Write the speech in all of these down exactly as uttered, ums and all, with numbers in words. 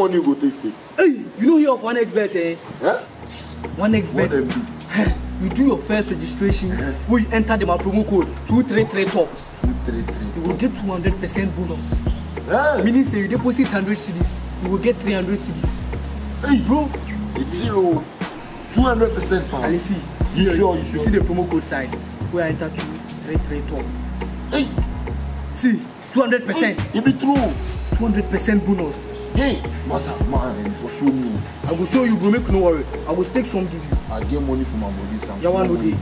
money you go taste it? Hey, you know you're of one expert, eh? Huh? One expert. You do your first registration, huh? When you enter the promo code two three three four. two three three. You will get two hundred percent bonus. Huh? Meaning, say you deposit one hundred cedis, you will get three hundred cedis. Hey, bro, it's zero. two hundred percent power. Let's see. You, you, sure, you, sure. You see the promo code side where I enter two three three four. Hey! See, two hundred percent. It be true. two hundred percent bonus. Hey! Master, man, for show me. I will show you, bro. Make no worry. I will take some give you. I get money for my body. You want no day.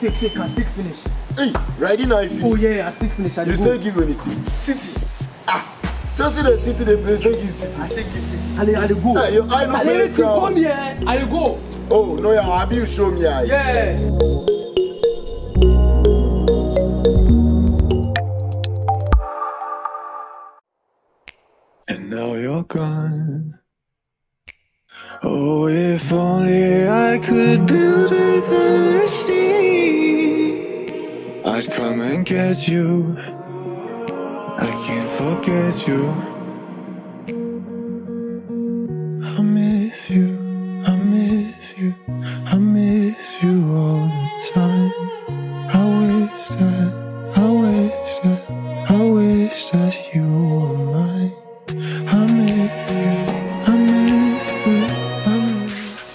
Take, take, I stick finish. Hey! Riding now, if you. Oh, yeah, I stick finish. I you still give anything. City. Ah! Just see the city, they play. Don't give city. I take give city. Ali, Ali, go. Ah, your eye no play crown. Come here. Ali, go. Oh, no, yeah, I'll be you show me. Yeah. Yeah. Now you're gone. Oh, if only I could build a time machine, I'd come and get you. I can't forget you. I miss you, I miss you, I miss you all the time. I wish that, I wish that, I wish that you were mine.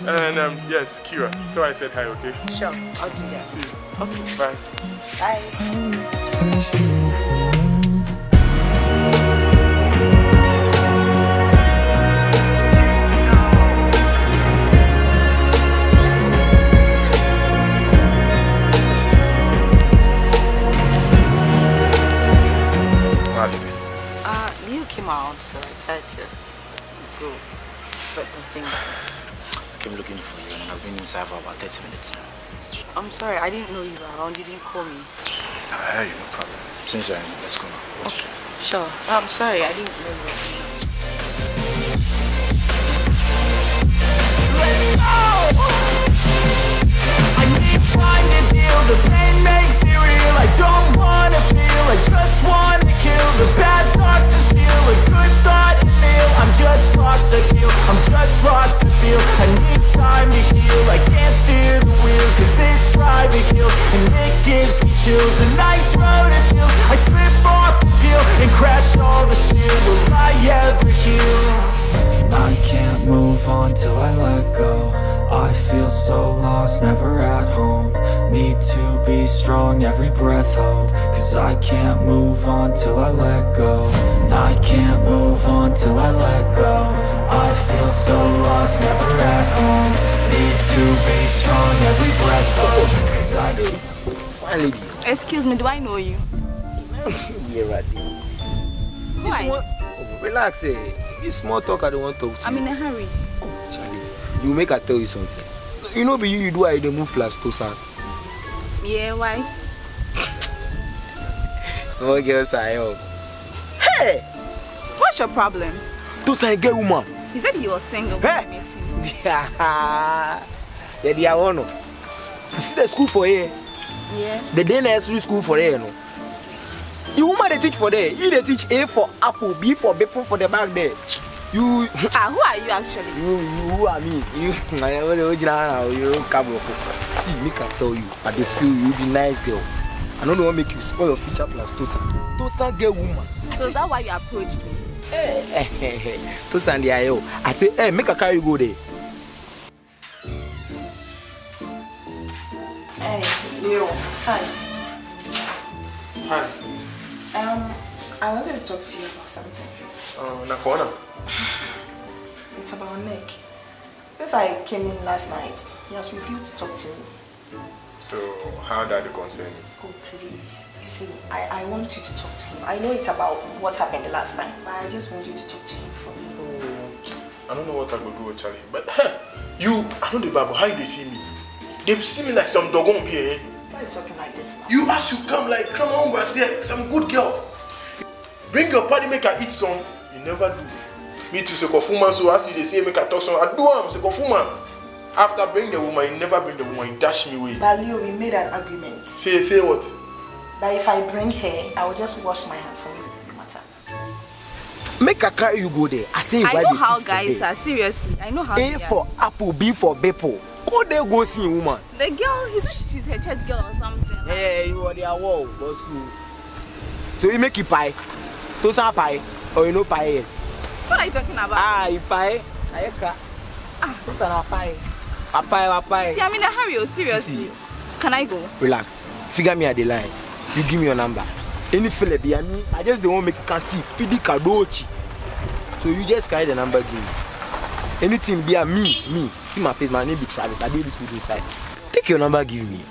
And um, yes, Kira. So I said hi, okay? Sure, I'll do that. See you. Okay, bye. Bye. Uh, you came out, so I tried to go for something. I came looking for you and I've been inside for about thirty minutes now. I'm sorry, I didn't know you were around. You didn't call me. I heard you, no problem. Since you're in, let's go now. Okay, sure. I'm sorry, I didn't know you were. Let's go! I need time to deal. The pain makes it real. I don't want to feel. I just want to kill. The bad thoughts are still a good thought. I'm just lost, I feel, I'm just lost to feel. I need time to heal, I can't steer the wheel, cause this drive it kills, and it gives me chills. A nice road it feels, I slip off the field and crash all the steel. Will I ever heal? I can't move on till I let go. I feel so lost, never at home. Need to be strong, every breath hold. Cause I can't move on till I let go. I can't move on till I let go. I feel so lost, never at home. Need to be strong, every breath hold. Cause I do. Finally. Excuse me, do I know you? Yeah, right. Why? Want... Oh, relax, eh? It's small talk, I don't want to talk to I'm you. I'm in a hurry. You make her tell you something. You know, but you, you do I move plus to sad. Yeah, why? Small girls are help. Hey! What's your problem? Those are gay woman. He said he was single when he met you. Yeah, they are one. You see the school for here? Yeah. The day nursery school for here, you know. The woman they teach for there. You they teach A for apple, B for people for the back there. You ah, who are you actually? You, you who are me? You, I don't you don't come off. See, me can tell you, I don't feel you be nice girl. I don't want to make you spoil your future plans, Tosa. Tosa girl woman. So that's why you approached me. Hey, Tosa and the I O. I say, hey, make a car you go there. Hey, Leo. Hi. Hi. Um, I wanted to talk to you about something. Uh, Nakona. It's about Nick. Since I came in last night, he has refused to talk to me. So, how did that concern you? Oh, please. You see, I, I want you to talk to him. I know it's about what happened last night, but I just want you to talk to him for me. Oh, I don't know what I could do with Charlie, but huh, you, I know the Bible, how did they see me? They see me like some doggone beer. Why are you talking like this now? You asked to come like, come on, go say, some good girl. Bring your party, make her eat some. You never do. Me too, Sekofuman, so as you say, make her talk some. I do am, Sekofuman. After bring the woman, you never bring the woman, you dash me away. But Leo, we made an agreement. Say, say what? That if I bring her, I will just wash my hand from you. No matter. Make a car you go there. I say I know how guys are, seriously. I know how. A for apple, B for Beppo. Go there, go see woman. The girl, is she's her church girl or something. Yeah, you are there, wow. So you make it pie. To some pie, or you know pie. What are you talking about? Ah, you pie. I can't. Ah, what's an pie? A pie, a pie. See, I'm in a hurry, seriously. See, can I go? Relax. Figure me at the line. You give me your number. Any fella behind me, I just don't make can see Fidi Kadochi. So you just carry the number game. Anything behind me, me. See my face, my name be Travis. I do this with inside. Take your number, give me.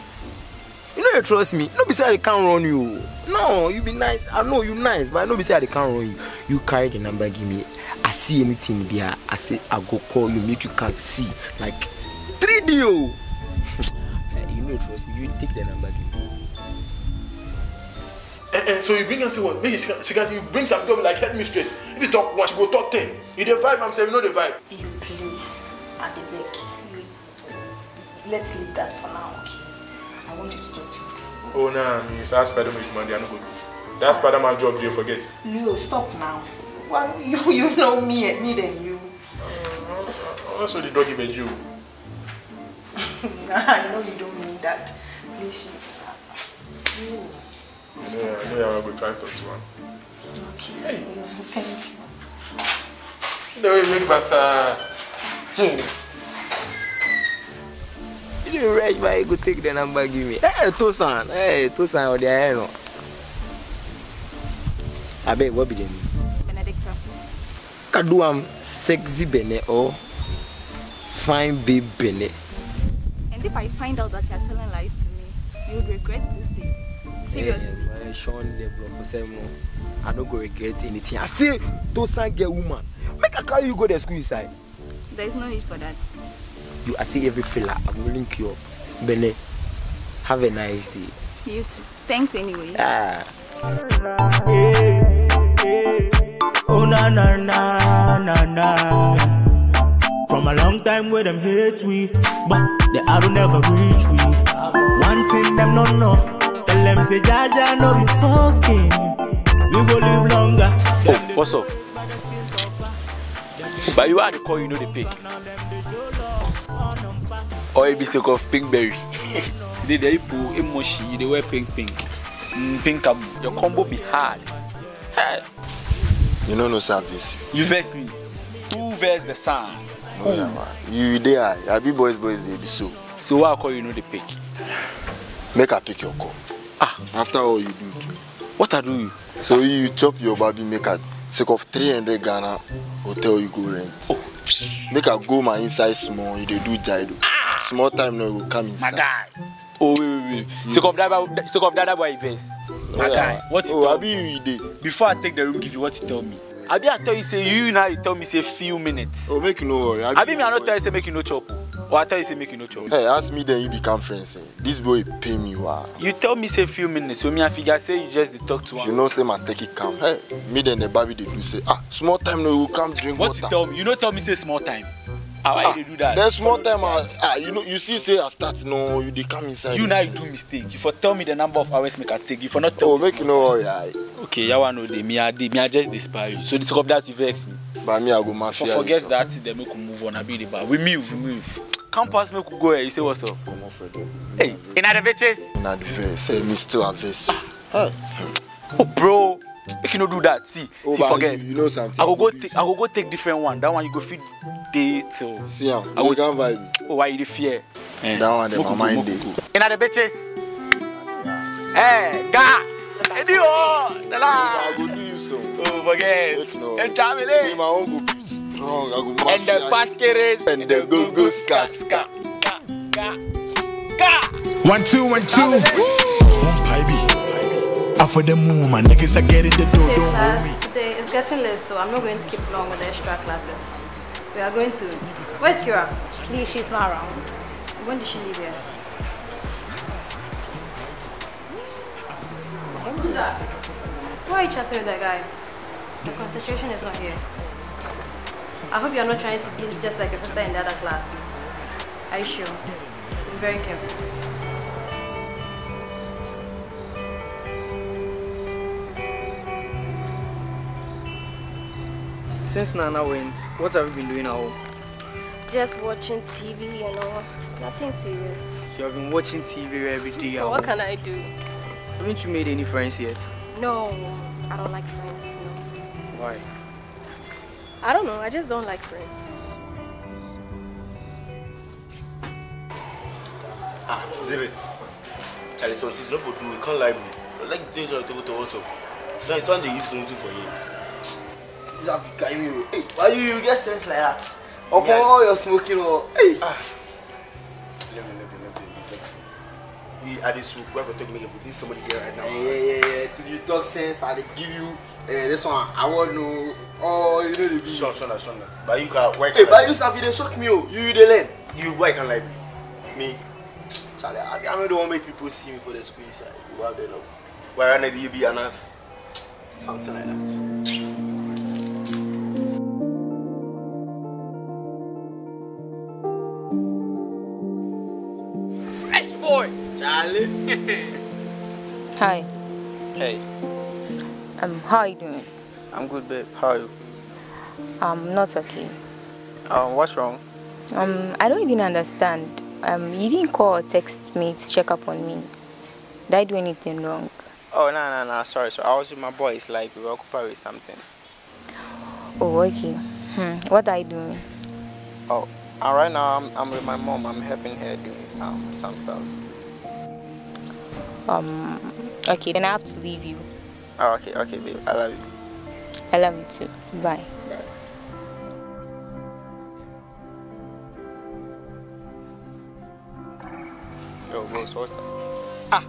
You know you trust me. No be say I can't run you. No, you be nice. I know you nice, but I know be say I can't run you. You carry the number, give me. I see anything behind. I say I go call you, make you can see like three D. You know you trust me. You take the number, give me. So you bring and say what? Maybe she can, she can you bring some girl like head mistress. If you talk one, she go talk ten. You the vibe, I'm saying you know the vibe. You please, Adebeki, let's leave that for now, okay? I want you to talk to me. Oh nah, miss, ask Spider-Man with money, I'm not good. That's Spider-Man job, do you forget? No, stop now. Why you you know me and me than you? Also the dog give a Jew. I know you don't mean that. Please, you. you. Yeah, yeah, I will try to talk to one. Okay. Hey. Thank you. No, you make basa. You didn't rush, but you could take the number, give me. Hey, Tosan. Hey, Tosan, or the hell? I bet what be the name? Benedicta. Kaduam sexy Bene or fine babe Bene. And if I find out that you are telling lies to me, you would regret this day. Seriously. Hey, Sean, the bro for seven months. I don't go regret anything. I say, Tosan get woman. Make a car you go to school inside. There is no need for that. You, I see every filler. I will link you up. Bene, have a nice day. You too. Thanks anyway. Ah. Hey, hey. Oh na na na na na. From a long time where them hate we, but they I don't never reach we. One thing them not know. Let me say, Jaja, no be fucking. We go live longer. Oh, what's up? But you are the call, you know the pig. Or it be sick of pink berry. Today they pull emoji, they wear pink pink. Mm, pink up. Your combo be hard. Hey. You know no service. You verse me. Who verse the sun? No, yeah, man. You there? I be boys, boys, they be so. So why call you know the pig? Make her pick your call. Ah. After all you do too. What I do you? So ah. You chop your baby, make her take off three hundred Ghana hotel you go rent. Oh. Make her go my inside small, you they do jido. Ah. Small time now you will come inside. My guy. Oh wait wait wait. Mm. Take off that take off that boy events. My yeah. Guy. What you oh, tell me? Be before I take the room, give you what you tell me. I be I tell you say you now you tell me say few minutes. Oh make you no worry. I be me I not tell you say make you no chop. Or I tell you say make you no chop. Hey, ask me then you become friends. Eh? This boy pay me wow. You tell me say few minutes, so me I figure say you just talk to him. You know say my take it calm. Hey, me then the baby they do say ah small time no you come drink what water. What you tell me? You don't tell me say small time. How ah, you do that? Then small time I, ah you know you see say I start no you they come inside. You now you do mistake. You for tell me the number of hours make I take. You for not tell oh, me. Oh make you no worry. Right. Okay, you want no day. Me I me I just despise you. So this of that you vex me. But me I go mafia. So forget that then we can move on a bit. But we move, we move. Come past me, go here. You say what's up? Come off it. Hey, in other bitches. In other bitches. Me still have this. Hey. Oh, bro. You cannot do that. See, oh, see, forget. You, you know something. I will go take. I will go take different one. That one you go feed day till. See ya. I will come by. Oh, why you the fear? Eh. That one the mind day. In other bitches. Hey, ga. Hey, do all. I will do you so. Oh, forget. And travel it. Strong, and the basket and the go go ska ska ka ka ka. One two one two. One baby. After the moon, my niggas are getting the door. Don't hold me. Today it's getting late, so I'm not going to keep long with the extra classes. We are going to. Where's Kira? Please, she's not around. When did she leave here? Who's that? Why are you chatting with that guy? The concentration is not here. I hope you're not trying to be just like your sister in the other class. Are you sure? Be very careful. Since Nana went, what have you been doing at home? Just watching T V, you know. Nothing serious. So you have been watching T V every day at home? What can I do? Haven't you made any friends yet? No, I don't like friends, no. Why? I don't know, I just don't like friends. Ah, Zibit. Charlie, it's not for two, we can't lie me. I like the danger to go to WhatsApp. So it's not the use phone for you. This Africa, you. Hey, why you, you get sense like that? Of yeah. all your smoking or. Hey! Ah. Let me, let me, let me, let me. We are the soup, we have to take me up with somebody here right now. Yeah, yeah, yeah. To you talk sense, I give you uh, this one. I won't know. Oh, you know the beat. Sure, sure, sure, sure. But you can work. Hey, but you have you shock me, oh. You, you the land. You, why can't like me? Me? Charlie, I, I know they won't make people see me for the school inside. You have the love. Why not you be an ass? Something like that. Charlie. Hi. Hey. Um, how are you doing? I'm good, babe. How are you? I'm not okay. Um, what's wrong? Um, I don't even understand. Um, you didn't call or text me to check up on me. Did I do anything wrong? Oh, no, no, no. Sorry, so I was with my boys. Like, we were occupied with something. Oh, okay. Hmm. What are you doing? Oh, and right now I'm, I'm with my mom. I'm helping her doing um, some stuff. Um, okay, then I have to leave you. Oh, okay, okay, babe. I love you. I love you too. Bye. Bye. Yo, bros, what's up? Ah,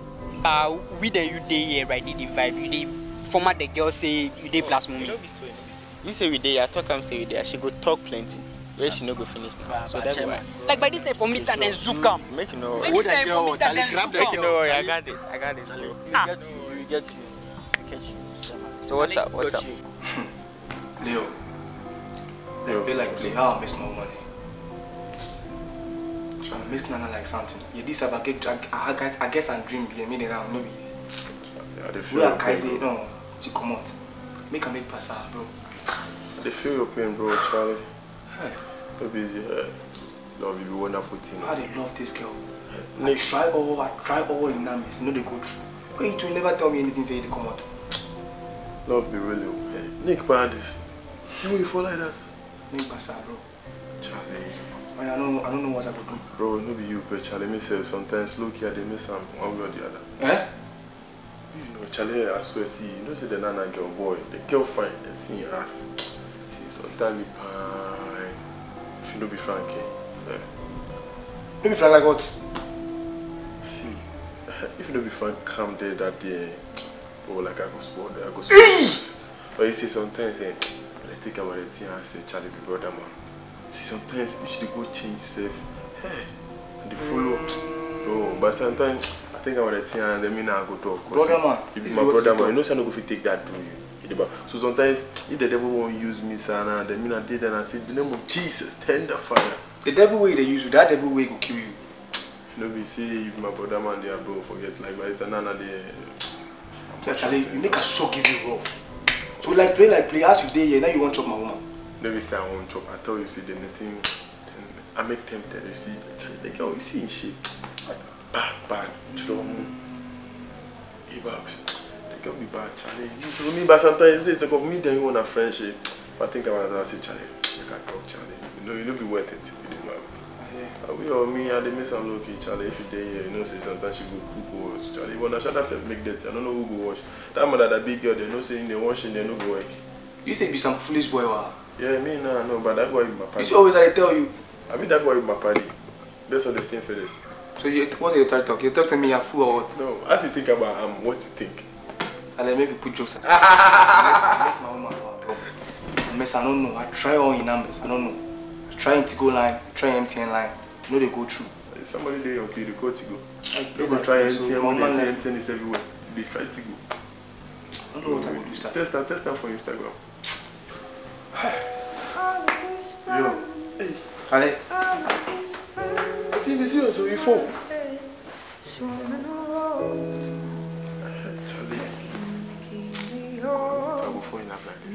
uh, we the you day here, right? The vibe, you day. Format the girls say you day plus money. You say we day, I talk I'm say we day. I should go talk plenty. Where she no go finish now. So that's why. Like by this time for me, and then zoom come. Make you know. By this time for me, and then zoom come. I got this. I got this. Bro. Ah. We get you. We get you. We get you. So what's up? What's up? Leo. Leo, be like play. How I miss more money. I miss Nana like something. You this about get drag. I guess I guess I'm dreaming. I mean, now no easy. We are crazy. No, she come out. Make her make pass her, bro. They feel your pain, bro, Charlie. Baby, uh, love you, wonderful thing. How they love this girl. I try all, I try all in numbers, no they go through. Why you two never tell me anything, say they come out? Love be really okay. Nick, bad this. You will fall like that. Nick, Bassa, bro. Charlie. I don't, I don't know what I could do. Bro, no be you, but Charlie, me say sometimes look here, they miss some one way or the other. Eh? You know, Charlie, I swear, see, you know, say the Nana girl, boy, the girl fine, they see your ass. See, sometimes we pine. If you don't be frank, eh? Yeah. Don't be frank like what? See, if you don't be frank, calm there that day. Oh, like I go sport, I go sport. But you see, sometimes, eh, when I think about the thing, I say, Charlie, be brother, man. See, sometimes you should go change safe. Hey, and they follow. No, but sometimes I think about the thing, and then I go talk. Brother, man. You be my brother, man. You know, so I don't go if you take that to you. So sometimes, if the devil won't use me, Sana, then me I did and I said, the name of Jesus, tender fire. The devil way they use you, that devil way will kill you. You know, we see if my brother man there, bro, forget like, but it's another day. Yeah, Charlie, you make a shock give you bro. So like play, like play, as you day, yeah, now you won't chop my woman. No, we say I won't chop. I tell you, see, the thing, I make tempted, you see, the girl, you see, shit. Bad, bad, trouble. He box. It can be bad, Charlie. You mean by sometimes you say it's like of me, then you want a friendship. But I think about that, I say, Charlie, you can talk, Charlie. You know, you don't be worth it. You don't have it. We or me, I didn't miss some lucky, Charlie. If you day, you know, say sometimes you go cook wash, Charlie. When I shut myself, make that. I don't know who go wash. That mother, that big girl, they know saying they wash and they don't go work. You say be some foolish boy, wow. Yeah, me, nah, no, but that's why you my party. You see, always I tell you. I mean, that's why you my party. That's what they saying for this. So, you, what do you try to talk? You talk to me, I'm full or what? No, as you think about um, what you think. And I make you put jokes aside. I mess my woman about bro. I mess, I don't know. I try all in numbers, I don't know. I try Intigo line, try M T N line. You know they go through. Hey, somebody they okay, they go Tigo. They go try M T N, so when they say M T N is everywhere. They try Tigo. I don't know what I would do, sir. Test that, test that for Instagram. Yo. Hey. Ale. I think this is so you phone.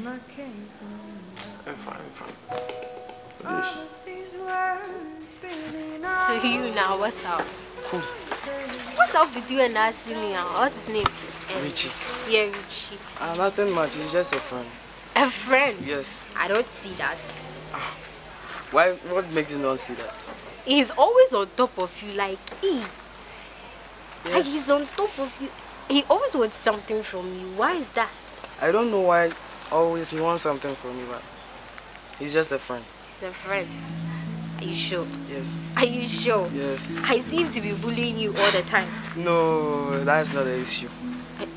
Like this. I'm fine, I'm fine. So you now, what's up? Cool. What's up with you and Nasty now? What's his name? Um, Richie. Yeah, Richie. Uh, nothing much, he's just a friend. A friend? Yes. I don't see that. Ah. Why? What makes you not see that? He's always on top of you, like he. Yes. Like he's on top of you. He always wants something from you. Why is that? I don't know why always he wants something from me, but he's just a friend. He's a friend. Are you sure? Yes. Are you sure? Yes. I seem to be bullying you all the time. No, that's not the issue.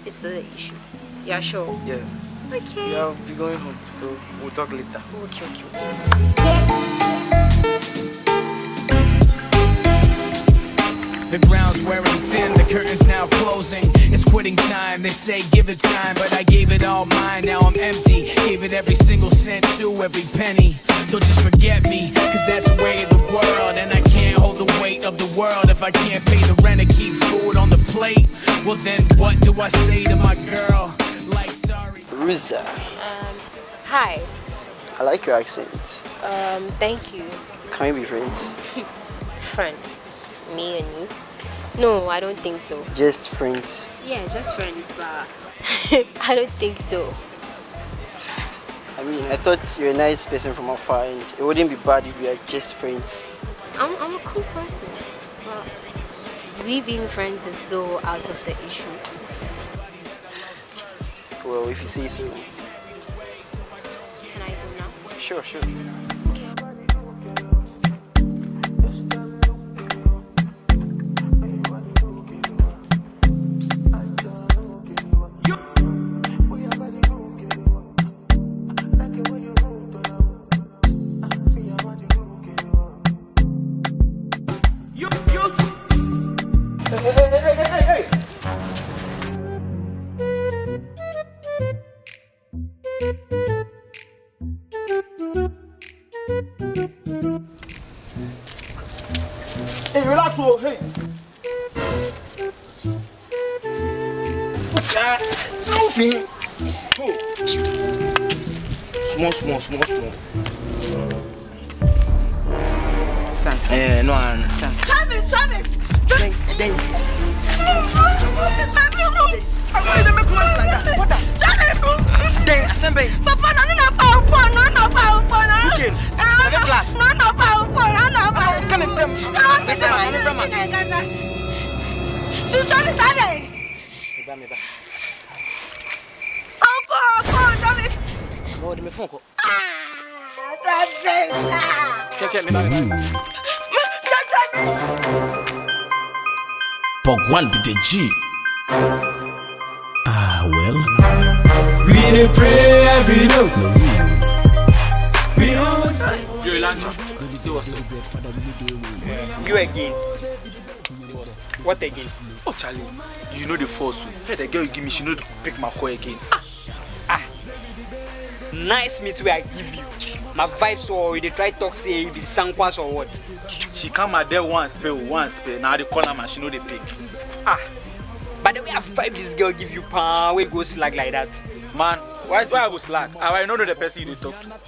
It's not the issue. You are sure? Yes. Okay. Yeah, I'll be going home, so we'll talk later. Okay, okay, okay. The ground's wearing thin, the curtain's now closing. It's quitting time, they say give it time, but I gave it all mine, now I'm empty. Gave it every single cent to every penny. Don't just forget me, cause that's the way of the world. And I can't hold the weight of the world if I can't pay the rent and keep food on the plate. Well then what do I say to my girl? Like sorry Ruza. Um, hi. I like your accent. Um, thank you. Can we be friends? Friends? Me and you? No, I don't think so. Just friends? Yeah, just friends, but I don't think so. I mean, I thought you're a nice person from afar, and it wouldn't be bad if we are just friends. I'm, I'm a cool person, but we being friends is so out of the issue. Well, if you say so. Can I go now? Sure, sure. Ah, well. We dey pray every day. We always pray. You You again. What again? Oh, Charlie, you know the force. Hey, the girl you give me, she know to pick my call again. Ah, ah. Nice meet where I give you. My vibes were already try talk say you be sanguans or what? She come out there once, pay once, pay. Now the corner man, she know the pick. Ah. By the way, I vibe this girl give you power, we go slack like that. Man, why do I go slack? I don't know the person you talk to.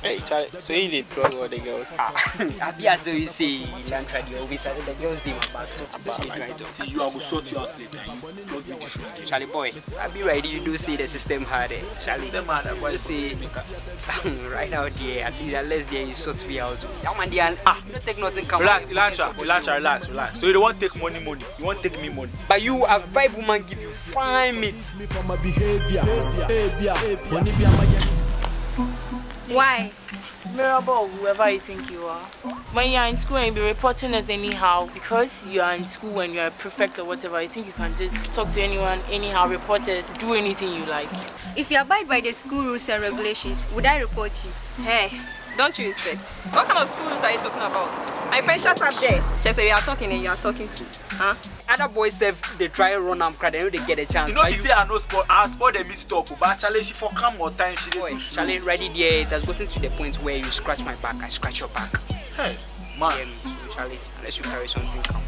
Hey, Charlie, so you did plug all the girls? I be as you say, Chantra, you always said the girls did my back. See, you are going to sort you out later. You plug me differently. Charlie boy, I be ready, you do say the system hard. Charlie, system hard, I want to say, right now, dear, at least unless there you sort me out. That man, dear, ah, you don't take nothing. Relax, relax, relax, relax, relax. So you don't want to take money, money. You want to take me money. But you, a vibe woman, give you fine meat. Why? Mirabel, whoever you think you are. When you are in school and you be reporting us anyhow, because you are in school and you are a prefect or whatever, you think you can just talk to anyone anyhow, reporters, do anything you like. If you abide by the school rules and regulations, would I report you? Hey, don't you respect? What kind of school rules are you talking about? My friend, shut up there. Just say we are talking and you are talking too. Huh? Other boys serve they try run am crowd, they know they get a chance. You know, they say I no sport, I sport them to talk, but Charlie, she for come more time, she didn't. Charlie, ready there, it has gotten to the point where you scratch my back, I scratch your back. Hey, man. Um, so Charlie, unless you carry something, come.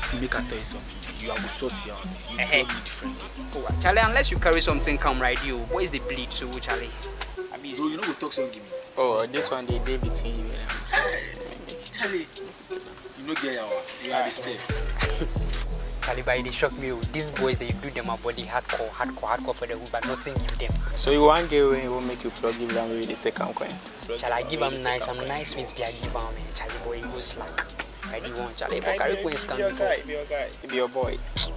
See, me can tell you something, you are going to sort you out. You hey, hey. Differently. Oh, Charlie, unless you carry something, come right here. Boys, they bleed, so Charlie. beast. Bro, you know we talk some give me. Oh, this one they did between you and me. Charlie, you know get your you have a step. Charlie, by they shock me. These boys they do them a body hardcore, hardcore, hardcore for the hood, but nothing give them. So you want girl when you won't make you plug give them where they take them coins. Charlie, I give them nice, I'm nice means be I give them. Charlie boy, you go slack. Ready one, Charlie. If I carry coins, come before. Be your guy, be your boy.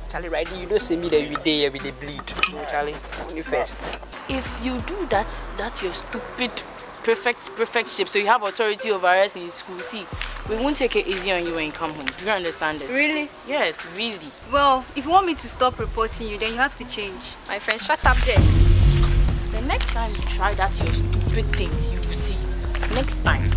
Charlie, right? You don't see me there every day, every day bleed. No, Charlie, only first. If you do that, that's your stupid, perfect, perfect shape. So you have authority over us in school. See, we won't take it easy on you when you come home. Do you understand this? Really? Yes, really. Well, if you want me to stop reporting you, then you have to change. My friend, shut up there. The next time you try that, your stupid things, you will see. Next time.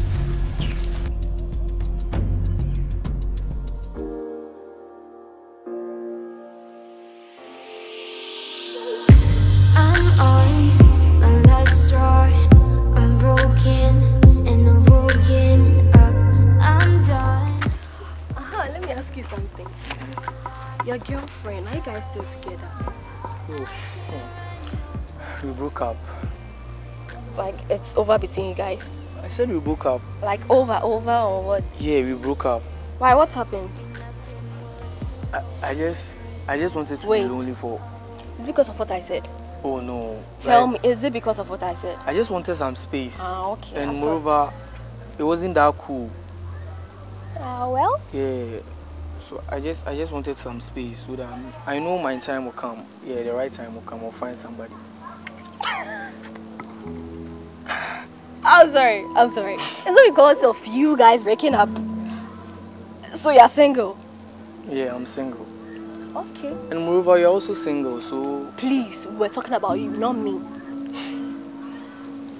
Your girlfriend, are you guys still together? Oh. Oh. We broke up. Like, it's over between you guys? I said we broke up. Like, over, over, or what? Yeah, we broke up. Why? What happened? I, I just I just wanted to Wait. be lonely for... It's because of what I said. Oh, no. Tell like, me, is it because of what I said? I just wanted some space. Ah, okay. And I moreover, thought... it wasn't that cool. Ah, uh, well? Yeah. So I just I just wanted some space so that I'm, I know my time will come. Yeah, the right time will come. I'll find somebody. I'm sorry. I'm sorry. It's not because of you guys breaking up. So you're single? Yeah, I'm single. Okay. And moreover, you're also single, so... Please, we're talking about you, not me.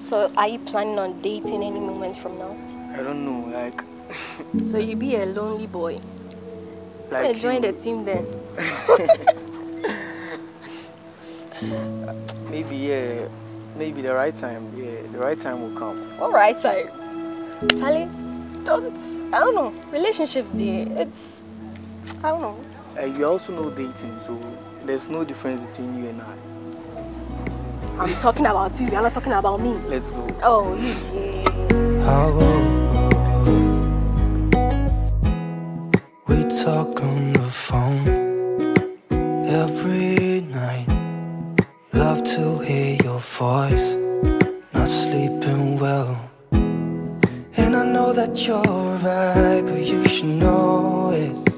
So are you planning on dating any moment from now? I don't know, like... So you be a lonely boy? Like I join the team then. Maybe, yeah. Maybe the right time. Yeah, the right time will come. What right time? Charlie, don't. I don't know. Relationships, dear. It's. I don't know. Uh, you also know dating, so there's no difference between you and I. I'm talking about you. You're not talking about me. Let's go. Oh, you dear. Hello. We talk on the phone every night. Love to hear your voice, not sleeping well. And I know that you're right, but you should know it.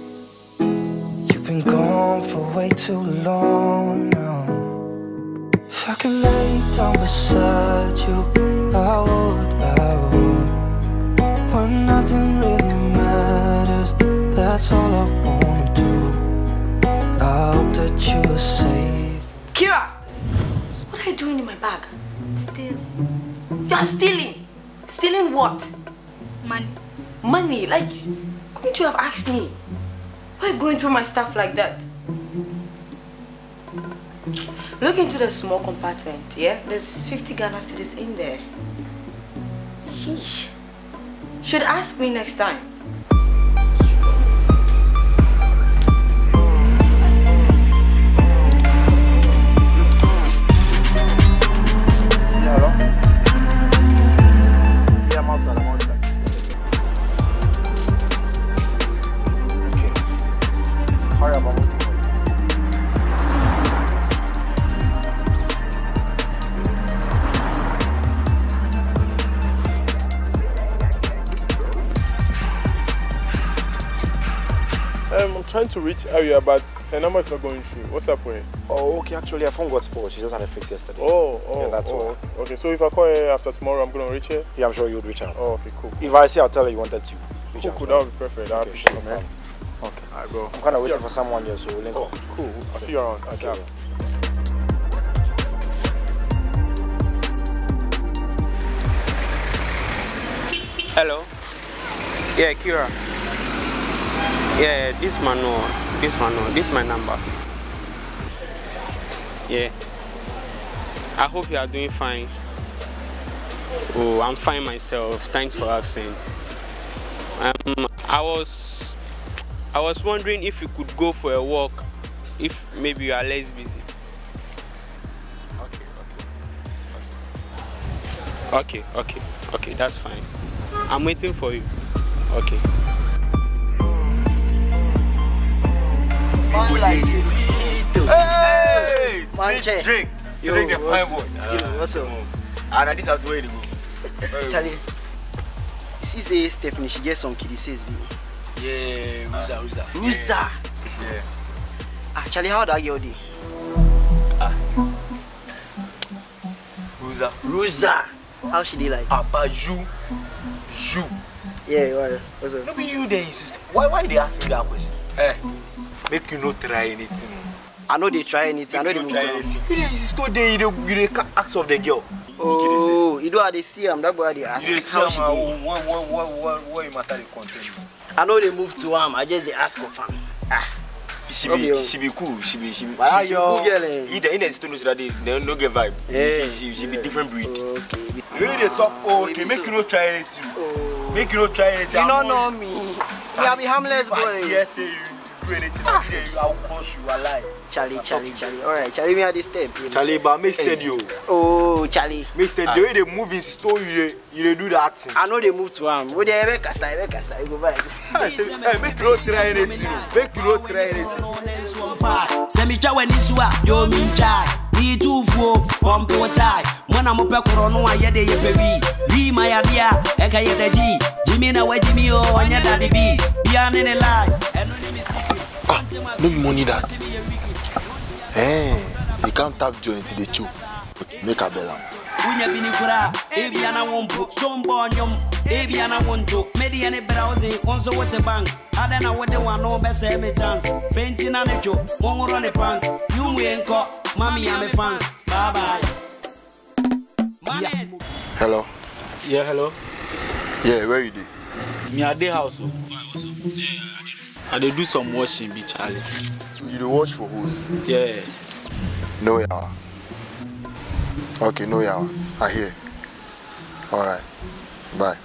You've been gone for way too long now. If I could lay down beside you, I would, I would. When nothing really matters, that's all I wanna do. I hope that you're safe. Kira! What are you doing in my bag? Steal. You are stealing! Stealing what? Money. Money? Like, couldn't you have asked me? Why are you going through my stuff like that? Look into the small compartment, yeah? There's fifty Ghana cedis in there. Sheesh. Should ask me next time. Trying to reach area, but the number is not going through. What's up with it? Oh, okay. Actually, her phone got spoiled. She just had a fix yesterday. Oh, oh. Yeah, that's all. Oh. Okay, so if I call her after tomorrow, I'm going to reach her? Yeah, I'm sure you'd reach her. Oh, okay, cool. If I see her, I'll tell her you wanted to reach her. Cool, cool. That would be perfect. I appreciate it, man. Okay. All right, bro. I'm kind of waiting for someone here, so we'll link up. Cool. I'll see you around. Okay. Okay. Hello. Yeah, Kira. Yeah, this man, no, this man, no, this is my number. Yeah. I hope you are doing fine. Oh, I'm fine myself. Thanks for asking. Um, I was, I was wondering if you could go for a walk, if maybe you are less busy. Okay, okay. Okay, okay, okay, that's fine. I'm waiting for you. Okay. Hey! Six drinks. You drink the fine one. What's up? And this is where you go. Charlie, this is Stephanie. She gets some kiddie says, yeah, Ruza, Ruza. Ruza! Yeah. Ah, Charlie, how that girl do? Ah. Ruza. Ruza! How she did like? Papa, you. You. Yeah, why? What's up? No, be you there, sister. Why, why they ask me that question? Eh, make you not try anything. I know they try anything. Make I know you they try anything. You there, sister, they, they can't ask of the girl. Oh, you know how they see them, that's why they ask you how she did. What, what, what, what, what matter the content? I know they move to am, I just they ask of am. Ah. She be, okay, she be cool, she be, she be, wow, she be cool girl. Eh? Either in the students that they, they don't get vibe. Yeah. She, she, she yeah. be different breed. Okay. You know they talk, oh, okay, make you not try anything. Oh. Make you not try anything. You don't know me. You are be harmless boy. Yes, you do anything like that, I will cause you alive. Charlie, Charlie, Charlie. Alright, Charlie, we had this step. Charlie, but make steady. Oh, Charlie. Make steady. The way they move in store, you they do the acting. I know they move to him. Go there, make a side, make a side, go back. Make you not try anything. Make you not try anything. Semi Jawa Nisua, yo mincha. Ni tu fo, pompo tai. Mwana mope korono wa yede ye baby. Li mayadia, eka yede ji. Jimmy na we Jimmy o, anya daddy bi. Bia nene lai. Ah, no money that. Hey, you can't tap joint the choke. Make a bell. Hello. Yeah, hello. Yeah, where you dey? Me at the house. I dey do some washing, be Charlie. You dey wash for who's? Yeah. No yawa. Okay, no yawa. I hear. Alright. Bye.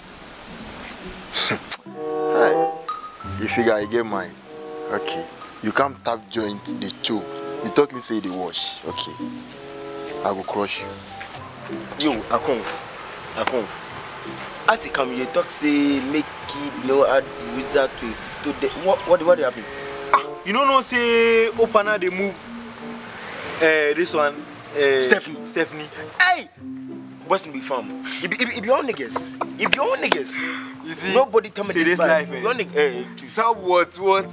Hi. You figure I get mine. Okay. You come tap joint the two. You talk me say they wash. Okay. I go crush you. Yo, I come. I come. As you come, you talk say make it no add wizard to his student. What what what happened? Ah, you don't know say opener they move. Uh, this one, uh, Stephanie. Stephanie. Hey, Western be farm. If if your niggas, if your niggas, you see, nobody tell me this, this life. Eh? Niggas. Hey, some what what no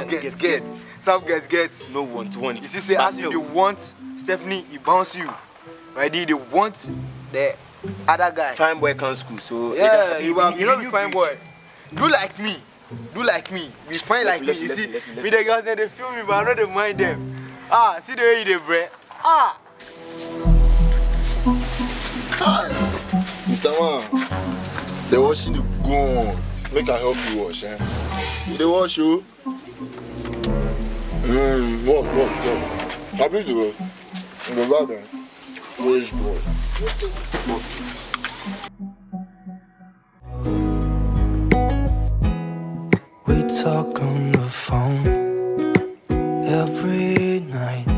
some get, get get, some get get no want want. You see, say as you want Stephanie, he bounce you. Right? They want the other guy. Fine boy can't school, so yeah, you are you know you fine boy. Do like me, do like me. We fine like me. You see, me the girls they feel me, but I don't mind them. Ah, see the way you dey bread. Ah! Mister Man, they washing the gun. Make I help you wash, eh? They wash you? Mmm, wash, wash, wash. How big the road? In the garden. Fresh boy. We talk on the phone. Every night,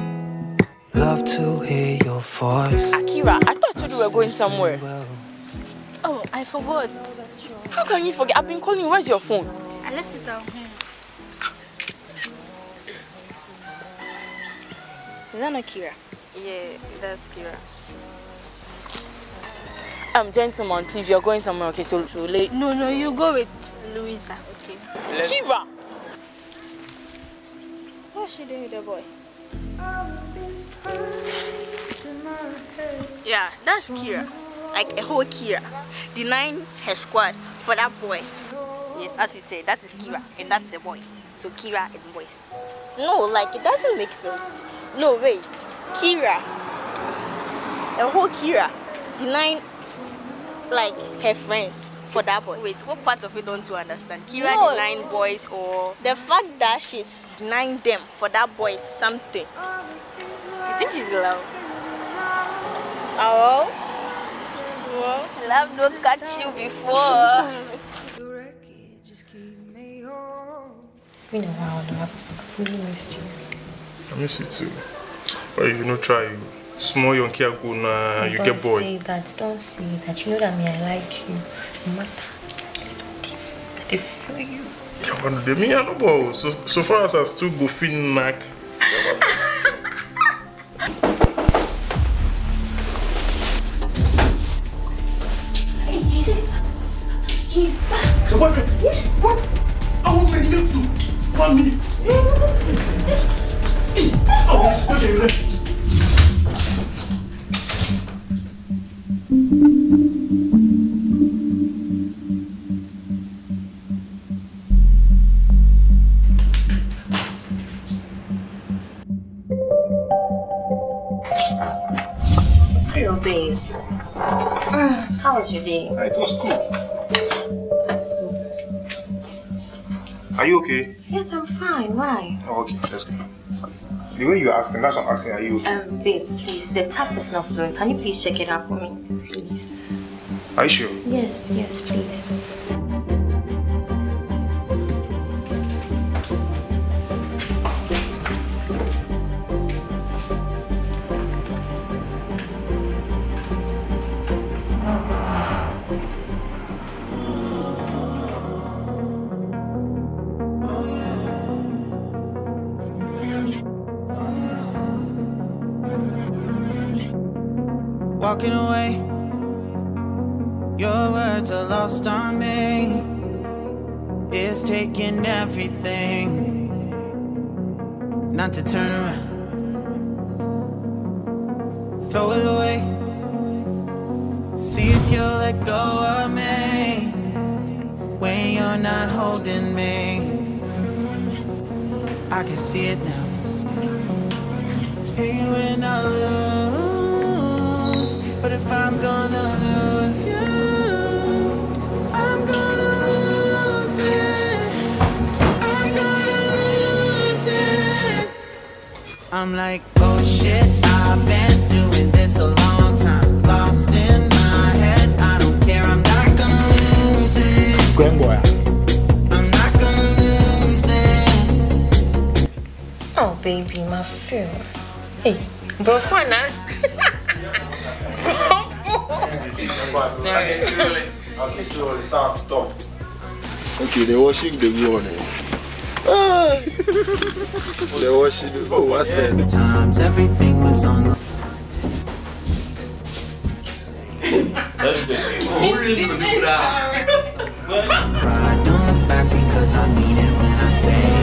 love to hear your voice. Akira, I thought you were going somewhere. Oh, I forgot. How can you forget? I've been calling you. Where's your phone? I left it out here. Is that Akira? Yeah, that's Akira. Um, gentlemen, please, you're going somewhere, okay? So, so late. No, no, you go with Louisa, okay? Akira! What's she doing with the boy? Yeah, that's Kira. Like a whole Kira. Denying her squad for that boy. Yes, as you say, that is Kira and that's a boy. So Kira and boys. No, like it doesn't make sense. No, wait. Kira. A whole Kira. Denying like her friends. For that boy. Wait, what part of it don't you understand? Kira no. Denying boys or... The fact that she's denying them for that boy is something. You think she's in love? Oh? Well, love don't catch you before. It's been a while, though. I've really missed you. I miss you too. But you know, try you. small young care go na you get boy. Don't say that. Don't say that. You know that me, I like you. No matter, it's not different. They feel you. Yeah, but they me I no boy. So so far as I still go feel knack. He's back. What? What? I won't make you to one minute. I want to go there. Hello, babe. How was your day? It was cool. Are you okay? Yes, I'm fine. Why? Oh, okay, let's go. The way you're acting, that's what I'm asking. Are you okay? Um, babe, please, the tap is not flowing. Can you please check it out for me? Please. Are you sure? Yes, yes, please. Walking away, your words are lost on me. It's taking everything not to turn around. Throw it away, see if you'll let go of me when you're not holding me. I can see it now. Hey, when I lose, but if I'm gonna lose you, I'm gonna lose it. I'm gonna lose it. I'm like, oh shit, I've been doing this a long time. Lost in my head, I don't care, I'm not gonna lose it. Grandboy. I'm not gonna lose this. Oh baby, my fear. Hey, bro, fun, huh? Sorry. Okay, slowly, sound top. Okay, they're washing the water. Ah. They're washing the water. What's that? Sometimes everything was on the. That's the thing. Don't look back because I mean it when I say.